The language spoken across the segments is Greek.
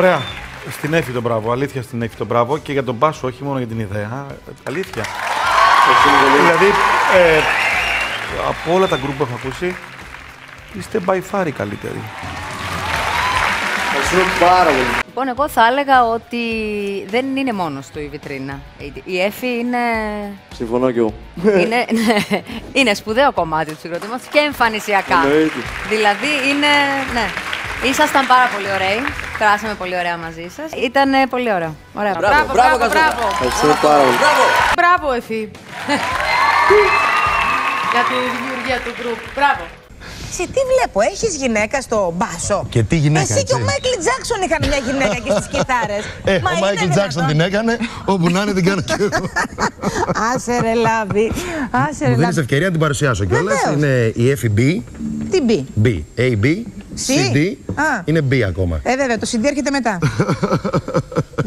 Ωραία. Στην Έφη το μπράβο. Αλήθεια, στην Έφη το μπράβο. Και για τον Πάσο, όχι μόνο για την ιδέα. Αλήθεια. Δηλαδή, από όλα τα γκρουπ που έχω ακούσει, είστε by far οι καλύτεροι. Λοιπόν, εγώ θα έλεγα ότι δεν είναι μόνος του η βιτρίνα. Η Έφη είναι... Συμφωνώ κι εγώ. Είναι, ναι, είναι σπουδαίο κομμάτι του συγκροτήματος και εμφανισιακά. Δηλαδή, είναι... Ναι. Ήσασταν πάρα πολύ ωραίοι. Κράσαμε πολύ ωραία μαζί σας. Ήταν πολύ ωραίο. Ωραία. Μπράβο, μπράβο, μπράβο. Μπράβο, Εφή. Για τη δημιουργία του γκρουπ. Μπράβο. Σε τι βλέπω, έχεις γυναίκα στο μπάσο. Και τι γυναίκα. Εσύ και ο Μάικλ Τζάκσον είχαν μια γυναίκα και στις κιθάρες. Ο Μάικλ Τζάκσον την έκανε, όπου να είναι την κάνω και εγώ. Άσε ρε λάβει. Μου δίνεις ευκαιρία να την παρουσιάσω κιόλας. Είναι η Εφη B. Τι B? B. A, B. CD, είναι B ακόμα. Βέβαια, το CD έρχεται μετά.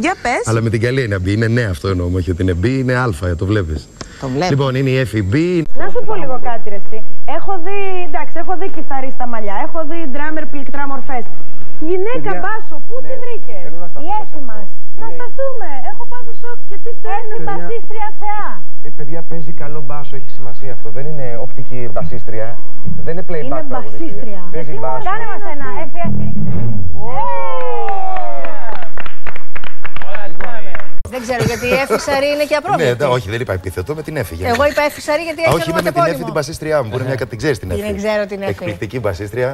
Για πες. Αλλά με την καλή είναι B, είναι ναι αυτό εννοούμε, όχι ότι είναι B, είναι α, το βλέπεις. Το βλέπω. Λοιπόν, είναι η FB. Να σου πω λίγο κάτι ρε εσύ. Έχω δει, εντάξει, έχω δει κιθαρίστα μαλλιά, έχω δει drummer πληκτρά μορφές. Γυναίκα μπάσο, πού τη βρήκε η Έφη μας? Να σταθούμε, έχω πάθει σοκ και τι θέλει η μπασίστρια θεά. Παιδιά, παίζει καλό μπάσο, έχει σημασία αυτό, δεν είναι οπτική μπασίστρια. Δεν είναι playback. Είναι μπασίστρια. Παίζει μπάσο. Κάνε μας ένα, Έφη, Έφη. Δεν ξέρω γιατί η Έφησαρη είναι και απρόβλεπτη. Ναι, όχι, δεν είπα επίθετο, με την Έφη. Εγώ είπα Έφησαρη γιατί έφυγε. Όχι, είπα με την Έφη την μπασίστριά μου. Μπορεί να την ξέρει την Έφη. Δεν ξέρω την Έφη. Εκπληκτική μπασίστρια.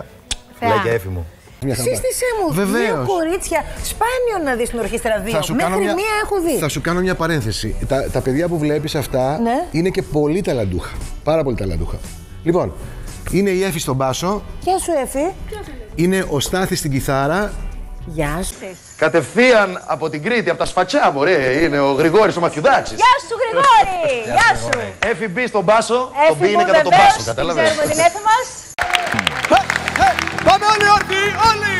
Λέγια Έφη μου. Σύστησέ μου, δύο κορίτσια. Σπάνιο να δει στην ορχήστρα δύο. Μέχρι μία έχω δει. Θα σου κάνω μια παρένθεση. Τα παιδιά που βλέπει αυτά είναι και πολύ ταλαντούχα. Πάρα πολύ ταλαντούχα. Λοιπόν, είναι η Έφη στον μπάσο. Γεια σου, Έφη. Είναι ο Στάθης στην κιθάρα. Γεια σου. Κατευθείαν από την Κρήτη, από τα Σφατσιά, μωρέ, είναι ο Γρηγόρης ο Μαθιουδάκης. Γεια σου, Γρηγόρη! Γεια σου! Έφη μπει στον μπάσο, το μπει είναι κατά τον μπάσο, κατάλαβες. Ξέρουμε την Έφη μας. Πάμε όλοι όρθιοι, όλοι!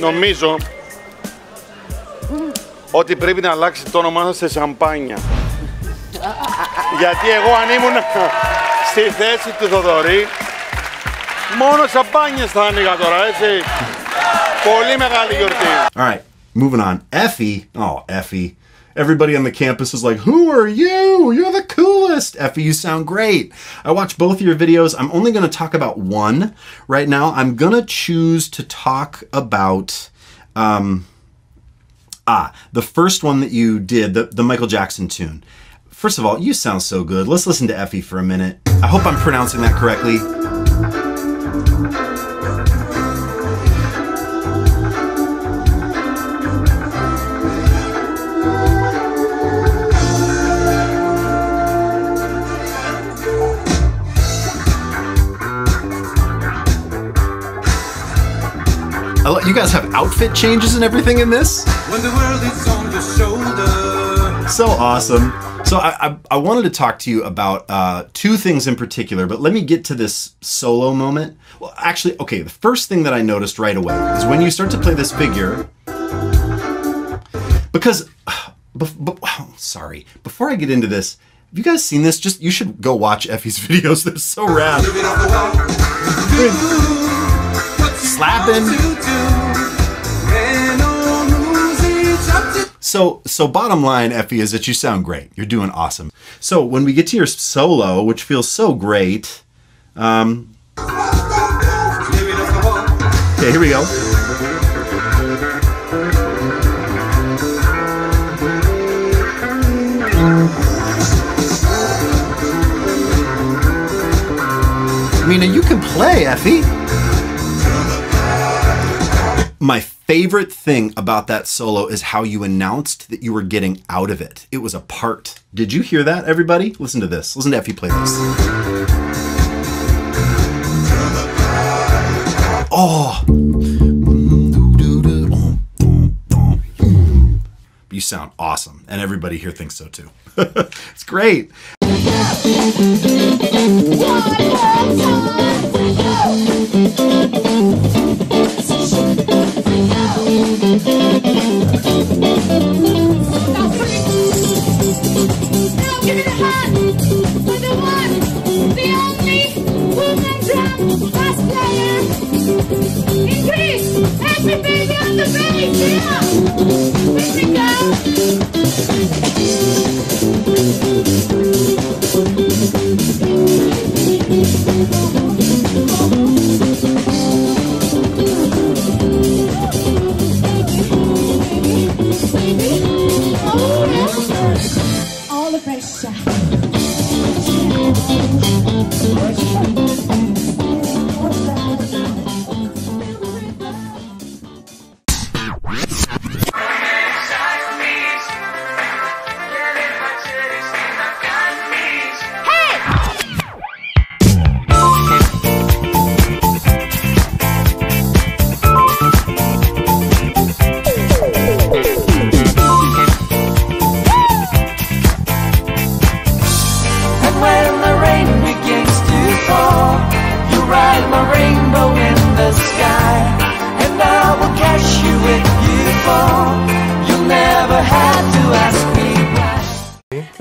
Νομίζω ότι πρέπει να αλλάξει το όνομά σας σε σαμπάνια. Γιατί εγώ αν ήμουν στη θέση του Θοδωρή, μόνο σαμπάνιες θα άνοιγα τώρα, έτσι. Πολύ μεγάλη γιορτή. All right, moving on. Effie. Oh, Effie. Everybody on the campus is like, who are you? You're the coolest. Effie, you sound great. I watched both of your videos. I'm only going to talk about one right now. I'm going to choose to talk about the first one that you did, the Michael Jackson tune. First of all, you sound so good. Let's listen to Effie for a minute. I hope I'm pronouncing that correctly. You guys have outfit changes and everything in this? When the world is on your shoulder. So awesome. So I wanted to talk to you about two things in particular, but let me get to this solo moment. Well, actually, okay, the first thing that I noticed right away is when you start to play this figure, because, before I get into this, have you guys seen this? Just, you should go watch Effie's videos, they're so rad. Slapping. So bottom line, Effie, is that you sound great. You're doing awesome. So when we get to your solo, which feels so great, okay, here we go. I mean, you can play, Effie. My favorite thing about that solo is how you announced that you were getting out of it. It was a part. Did you hear that, everybody? Listen to this. Listen to Effie play this. Oh! You sound awesome, and everybody here thinks so too. It's great.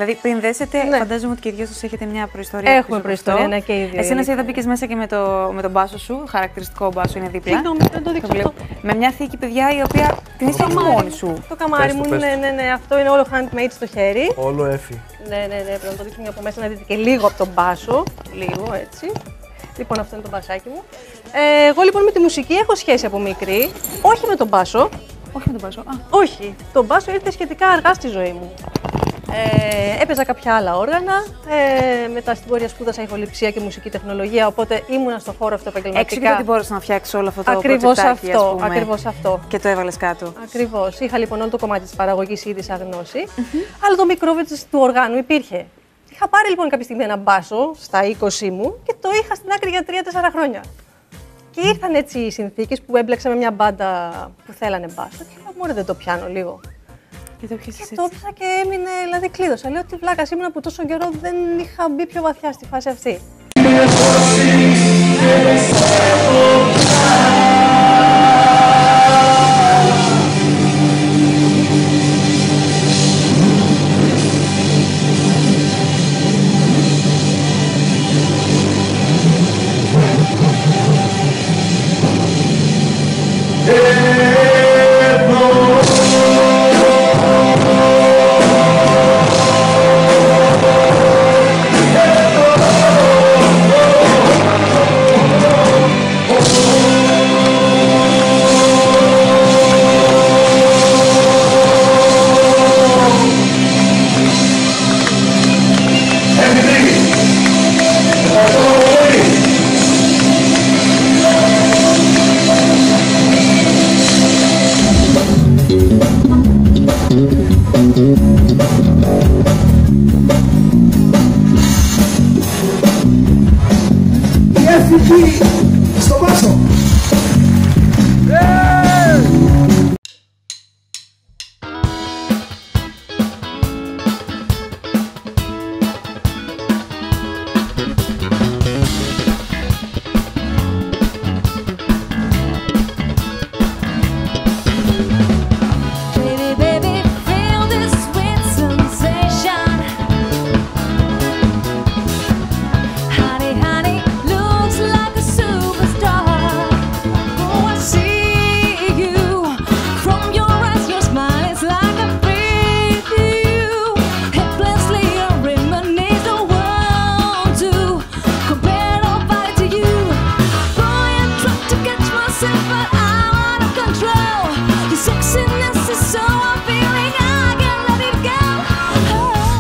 Δηλαδή, πριν δέσετε, ναι, φαντάζομαι ότι και οι δυο σας έχετε μια προϊστορία. Έχουμε προϊστορία, ναι, και οι δύο. Εσύ, να σε είδα, μπήκες μέσα και με τον μπάσο σου, χαρακτηριστικό μπάσο, είναι δίπλα. Συγγνώμη, δεν το δείξω. Με μια θήκη, παιδιά, η οποία την είσαι μόνη σου. Το καμάρι μου, ναι, αυτό είναι όλο handmade στο χέρι. Όλο έφη. Ναι, πρέπει να το δείξουμε από μέσα, να δείτε και λίγο από τον μπάσο. Λίγο έτσι. Λοιπόν, αυτό είναι το μπασάκι μου. Εγώ λοιπόν με τη μουσική έχω σχέση από μικρή. Όχι με τον μπάσο. Όχι, τον μπάσο ήρθε σχετικά αργά στη ζωή μου. Έπαιζα κάποια άλλα όργανα. Μετά στην πορεία σπούδασα ηχοληψία και μουσική τεχνολογία. Οπότε ήμουνα στον χώρο αυτό επαγγελματικά. Έξυπνα δεν μπορούσα να φτιάξει όλο αυτό το κομμάτι. Ακριβώς αυτό. Και το έβαλες κάτω. Ακριβώς. Είχα λοιπόν όλο το κομμάτι της παραγωγής ήδη σαν γνώση. Αλλά το μικρόβιο του οργάνου υπήρχε. Είχα πάρει λοιπόν κάποια στιγμή ένα μπάσο στα 20 μου και το είχα στην άκρη για 3-4 χρόνια. Και ήρθαν έτσι οι συνθήκες που έμπλεξα με μια μπάντα που θέλανε μπάσο. Και είπα, μωρέ, δεν το πιάνω λίγο. Και το έπιασα και έμεινε, δηλαδή κλείδωσα. Λέω ότι βλάκας ήμουνα που τόσο καιρό δεν είχα μπει πιο βαθιά στη φάση αυτή.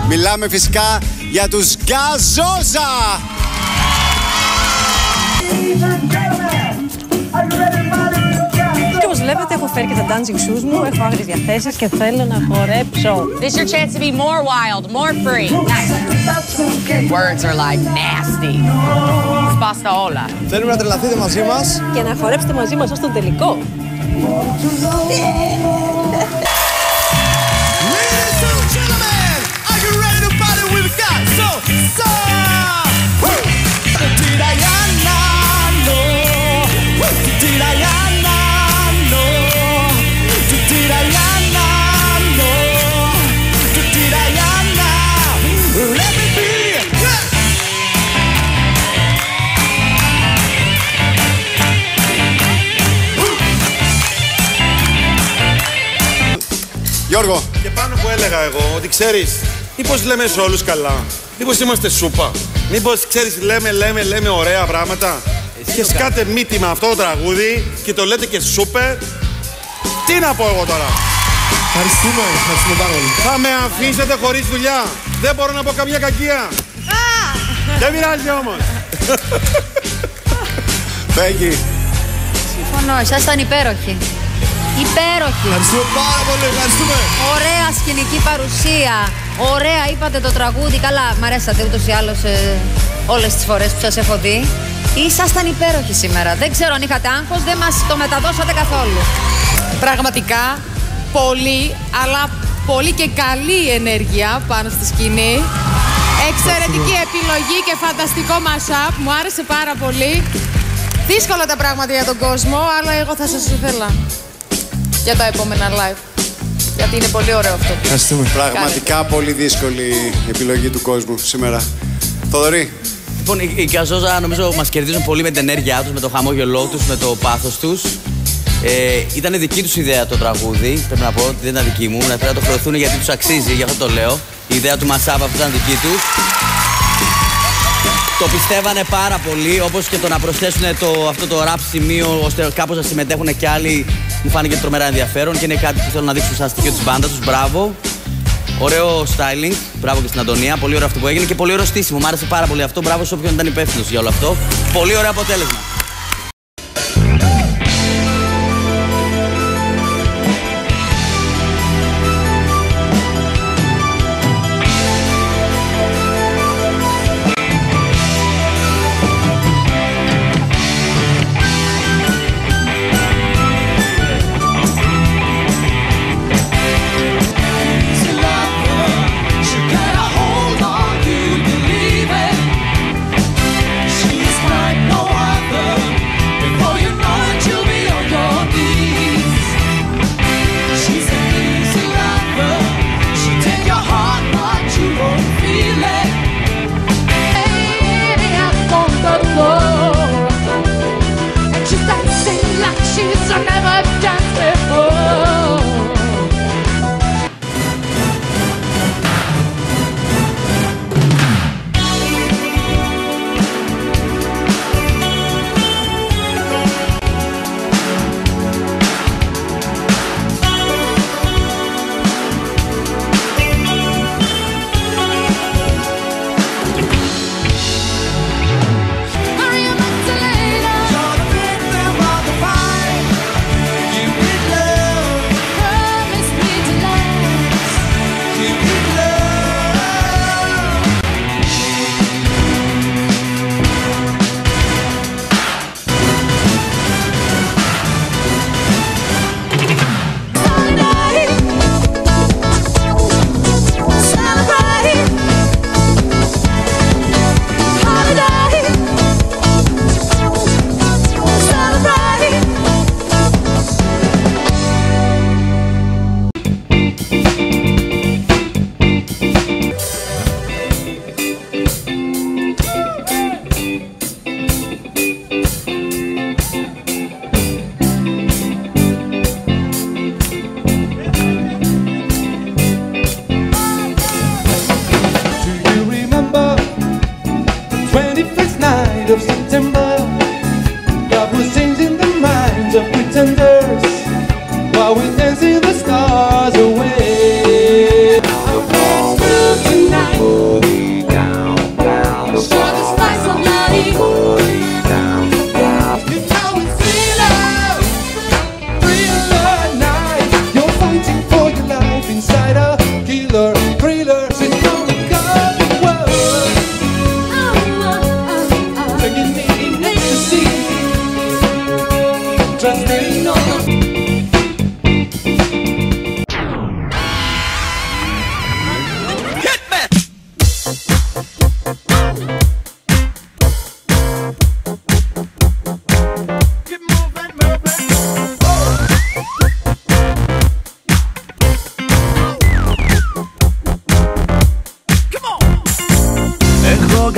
Μιλάμε φυσικά για τους Γκαζόζα! Και όπως βλέπετε, έχω φέρει και τα dancing shoes μου, έχω άγριες διαθέσεις και θέλω να χορέψω. This is your chance to be more wild, more free. Nice. Words are like nasty. Σπάστα όλα. Θέλουμε να τρελαθείτε μαζί μας. Και να χορέψετε μαζί μας ως τον τελικό. Ladies and gentlemen, are you ready to party with Γκαζόζα? Γιώργο. Και πάνω που έλεγα εγώ ότι ξέρεις, μήπως λέμε σε όλους καλά, μήπως είμαστε σούπα, μήπως ξέρεις λέμε ωραία πράγματα. Εσύ και σκάτε μύτη με αυτό το τραγούδι και το λέτε και σούπερ. Τι να πω εγώ τώρα. Ευχαριστούμε, ευχαριστούμε πάρα πολύ. Θα με αφήσετε χωρίς δουλειά. Δεν μπορώ να πω καμία κακία. Δεν μοιράζει όμως. Thank you. Συμφωνώ, εσάς ήταν υπέροχοι. Υπέροχη. Ευχαριστούμε πάρα πολύ, ευχαριστούμε. Ωραία σκηνική παρουσία. Ωραία, είπατε το τραγούδι. Καλά, μ' αρέσατε ούτως ή άλλως όλες τις φορές που σας έχω δει. Ήσασταν υπέροχοι σήμερα. Δεν ξέρω αν είχατε άγχος, δεν μας το μεταδώσατε καθόλου. Πραγματικά, πολύ, αλλά πολύ και καλή ενέργεια πάνω στη σκηνή. Εξαιρετική επιλογή και φανταστικό mashup. Μου άρεσε πάρα πολύ. Δύσκολα τα πράγματα για τον κόσμο, αλλά εγώ θα σας ήθελα. Για τα επόμενα live. Γιατί είναι πολύ ωραίο αυτό. Ευχαριστούμε. Πραγματικά κάνετε. Πολύ δύσκολη επιλογή του κόσμου σήμερα. Θοδωρή. Λοιπόν, οι Καζόζα νομίζω μας κερδίζουν πολύ με την ενέργειά τους, με το χαμόγελό τους, με το πάθος τους. Ήτανε δική τους ιδέα το τραγούδι. Πρέπει να πω ότι δεν ήταν δική μου. Να πρέπει να το χρεωθούν γιατί τους αξίζει, γι' αυτό το λέω. Η ιδέα του Μασάβα αυτή ήταν δική τους. Το πιστεύανε πάρα πολύ, όπως και το να προσθέσουν αυτό το rap σημείο, ώστε κάπως να συμμετέχουν κι άλλοι. Μου φάνηκε τρομερά ενδιαφέρον και είναι κάτι που θέλω να δείξω σαν στοιχείο της μπάντας τους. Μπράβο. Ωραίο styling. Μπράβο και στην Αντωνία. Πολύ ωραίο αυτό που έγινε και πολύ ωραίο στήσιμο. Μ' άρεσε πάρα πολύ αυτό. Μπράβο σε όποιον ήταν υπεύθυνος για όλο αυτό. Πολύ ωραίο αποτέλεσμα.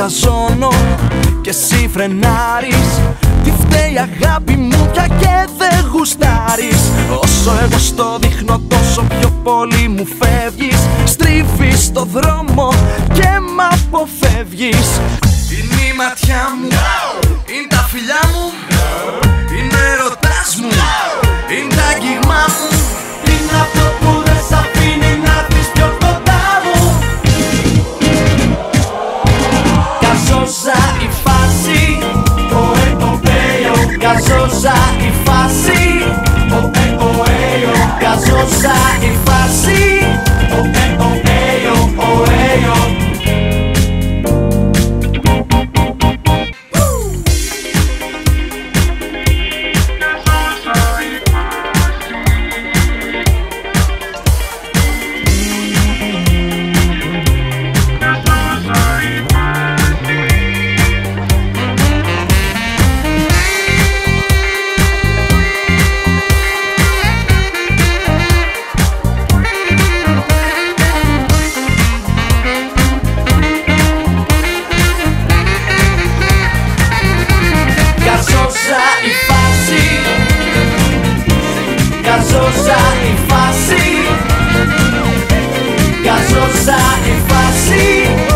χαζώνω και εσύ φρενάρεις. Τι φταίει αγάπη μου πια και δεν γουστάρεις. Όσο εγώ στο δείχνω τόσο πιο πολύ μου φεύγεις. Στρίβεις το δρόμο και μ' αποφεύγεις. Είναι η ματιά μου, είναι τα φιλιά μου, είναι ο ερωτάς μου, είναι τα αγγίγμα μου. Είναι αυτό που δεν σ' αφήνει να δεις πιο κοντά μου. Καζόσα η φάση, το εκοπέιο. Καζόσα η φάση, το εκοπέιο. Καζόσα η φάση, το εκοπέιο, ο έιο. Gasosa e fácil.